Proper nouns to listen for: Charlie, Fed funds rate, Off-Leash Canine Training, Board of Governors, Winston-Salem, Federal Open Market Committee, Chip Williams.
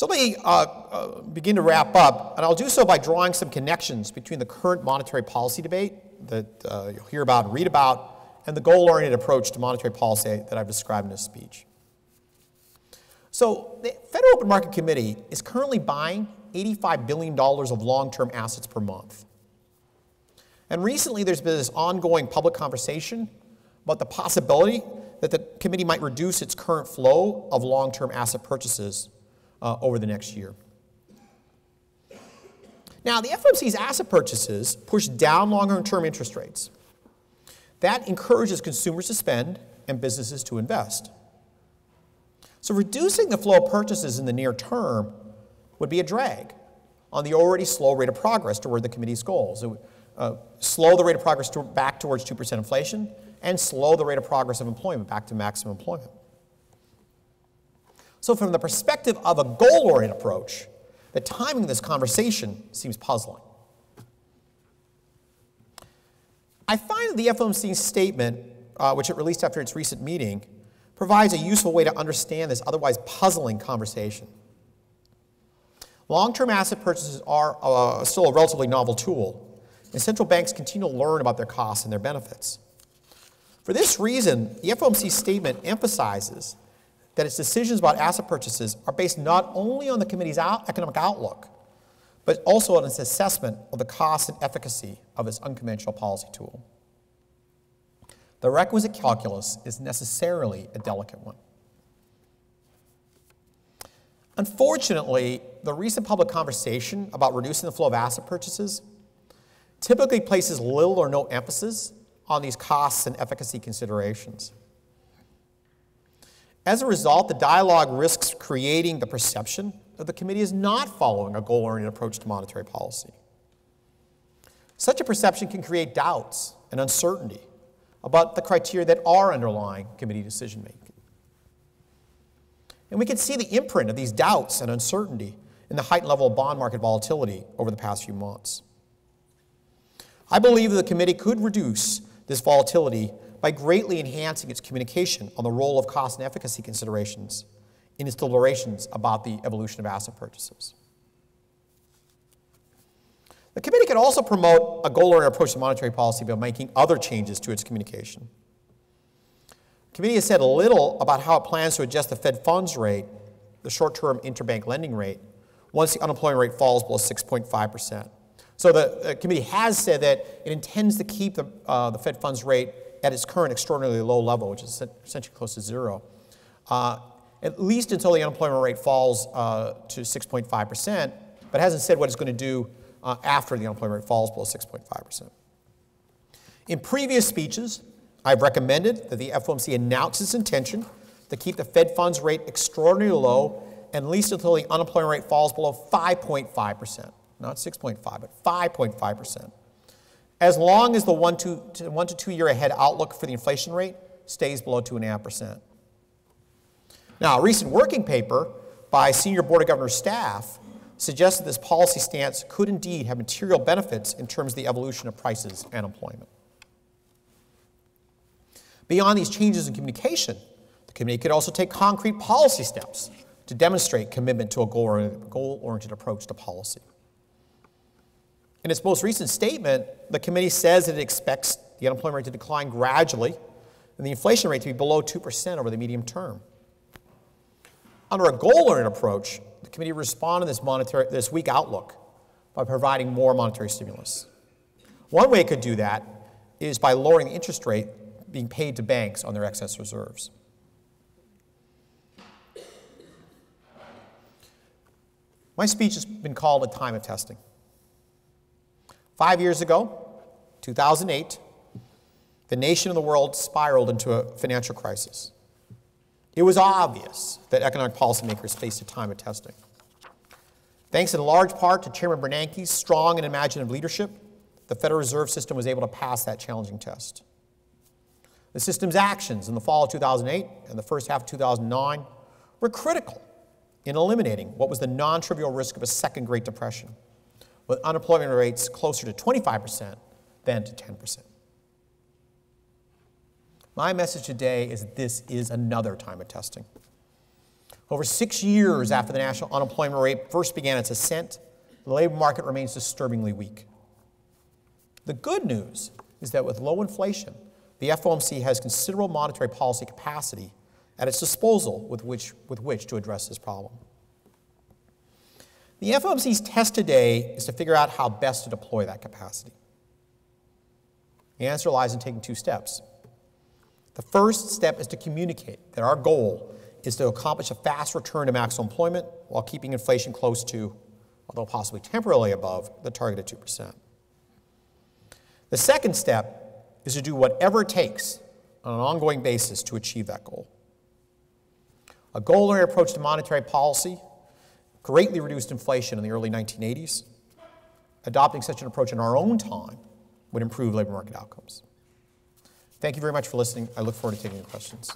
So let me begin to wrap up, and I'll do so by drawing some connections between the current monetary policy debate that you'll hear about and read about, and the goal-oriented approach to monetary policy that I've described in this speech. So the Federal Open Market Committee is currently buying $85 billion of long-term assets per month. And recently there's been this ongoing public conversation about the possibility that the committee might reduce its current flow of long-term asset purchases over the next year. Now, the FOMC's asset purchases push down longer-term interest rates. That encourages consumers to spend and businesses to invest. So reducing the flow of purchases in the near term would be a drag on the already slow rate of progress toward the committee's goals. It would slow the rate of progress back towards 2% inflation, and slow the rate of progress of employment back to maximum employment. So from the perspective of a goal-oriented approach, the timing of this conversation seems puzzling. I find that the FOMC's statement, which it released after its recent meeting, provides a useful way to understand this otherwise puzzling conversation. Long-term asset purchases are still a relatively novel tool, and central banks continue to learn about their costs and their benefits. For this reason, the FOMC statement emphasizes that its decisions about asset purchases are based not only on the committee's economic outlook, but also on its assessment of the cost and efficacy of its unconventional policy tool. The requisite calculus is necessarily a delicate one. Unfortunately, the recent public conversation about reducing the flow of asset purchases typically places little or no emphasis on these costs and efficacy considerations. As a result, the dialogue risks creating the perception that the committee is not following a goal-oriented approach to monetary policy. Such a perception can create doubts and uncertainty about the criteria that are underlying committee decision-making. And we can see the imprint of these doubts and uncertainty in the heightened level of bond market volatility over the past few months. I believe that the committee could reduce this volatility by greatly enhancing its communication on the role of cost and efficacy considerations in its deliberations about the evolution of asset purchases. The committee could also promote a goal-oriented approach to monetary policy by making other changes to its communication. The committee has said little about how it plans to adjust the Fed funds rate, the short-term interbank lending rate, once the unemployment rate falls below 6.5%. So the committee has said that it intends to keep the Fed funds rate at its current extraordinarily low level, which is essentially close to zero, at least until the unemployment rate falls to 6.5%, but hasn't said what it's going to do after the unemployment rate falls below 6.5%. In previous speeches, I've recommended that the FOMC announce its intention to keep the Fed funds rate extraordinarily low, at least until the unemployment rate falls below 5.5%, not 6.5, but 5.5%. as long as the 1 to 2 year ahead outlook for the inflation rate stays below 2.5%. Now, a recent working paper by senior Board of Governors staff suggests that this policy stance could indeed have material benefits in terms of the evolution of prices and employment. Beyond these changes in communication, the committee could also take concrete policy steps to demonstrate commitment to a goal-oriented approach to policy. In its most recent statement, the committee says that it expects the unemployment rate to decline gradually and the inflation rate to be below 2% over the medium term. Under a goal-oriented approach, the committee responded to this weak outlook by providing more monetary stimulus. One way it could do that is by lowering the interest rate being paid to banks on their excess reserves. My speech has been called a time of testing. 5 years ago, 2008, the nation and the world spiraled into a financial crisis. It was obvious that economic policymakers faced a time of testing. Thanks in large part to Chairman Bernanke's strong and imaginative leadership, the Federal Reserve System was able to pass that challenging test. The system's actions in the fall of 2008 and the first half of 2009 were critical in eliminating what was the non-trivial risk of a second Great Depression, with unemployment rates closer to 25% than to 10%. My message today is that this is another time of testing. Over 6 years after the national unemployment rate first began its ascent, the labor market remains disturbingly weak. The good news is that with low inflation, the FOMC has considerable monetary policy capacity at its disposal with which to address this problem. The FOMC's test today is to figure out how best to deploy that capacity. The answer lies in taking two steps. The first step is to communicate that our goal is to accomplish a fast return to maximum employment while keeping inflation close to, although possibly temporarily above, the target of 2%. The second step is to do whatever it takes on an ongoing basis to achieve that goal. A goal-oriented approach to monetary policy greatly reduced inflation in the early 1980s. Adopting such an approach in our own time would improve labor market outcomes. Thank you very much for listening. I look forward to taking your questions.